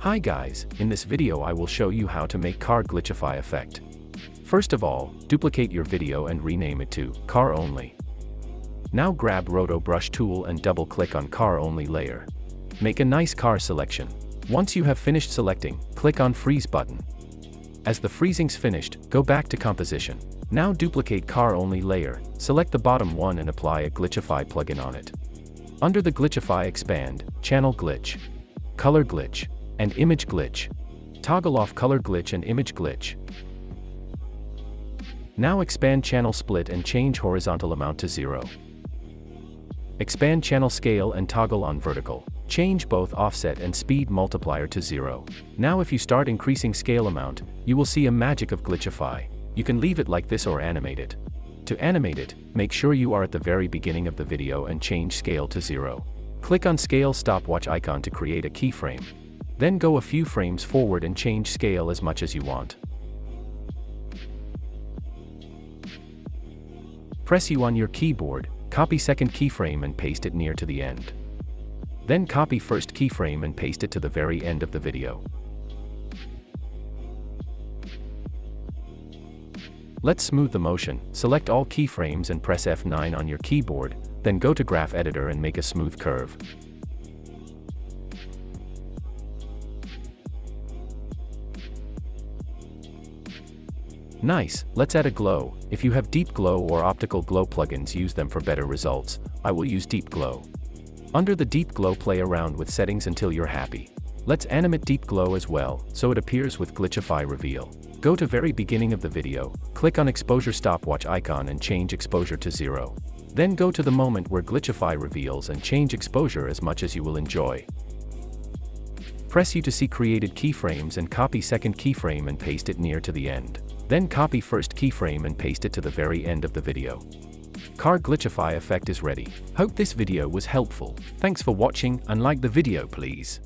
Hi guys, in this video I will show you how to make car glitchify effect. First of all, duplicate your video and rename it to car only. Now grab Roto Brush tool and double click on car only layer. Make a nice car selection. Once you have finished selecting, click on freeze button. As the freezing's finished, go back to composition. Now duplicate car only layer, select the bottom one and apply a glitchify plugin on it. Under the glitchify expand, Channel Glitch, Color Glitch, and Image Glitch. Toggle off Color Glitch and Image Glitch. Now expand Channel Split and change horizontal amount to 0. Expand Channel Scale and toggle on vertical. Change both offset and speed multiplier to 0. Now if you start increasing scale amount, you will see a magic of glitchify. You can leave it like this or animate it. To animate it, make sure you are at the very beginning of the video and change scale to 0. Click on scale stopwatch icon to create a keyframe. Then go a few frames forward and change scale as much as you want. Press U on your keyboard, copy second keyframe and paste it near to the end. Then copy first keyframe and paste it to the very end of the video. Let's smooth the motion, select all keyframes and press F9 on your keyboard, then go to graph editor and make a smooth curve. Nice, let's add a glow. If you have deep glow or optical glow plugins, use them for better results. I will use deep glow. Under the deep glow, play around with settings until you're happy. Let's animate deep glow as well, so it appears with glitchify reveal. Go to very beginning of the video, click on exposure stopwatch icon and change exposure to 0. Then go to the moment where glitchify reveals and change exposure as much as you will enjoy. Press U to see created keyframes and copy second keyframe and paste it near to the end. Then copy first keyframe and paste it to the very end of the video. Car glitchify effect is ready. Hope this video was helpful. Thanks for watching and like the video please.